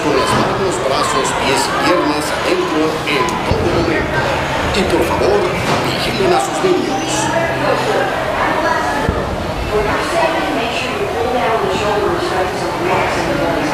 Con las manos, brazos, pies y piernas dentro en todo momento. Y por favor, vigilen a sus niños.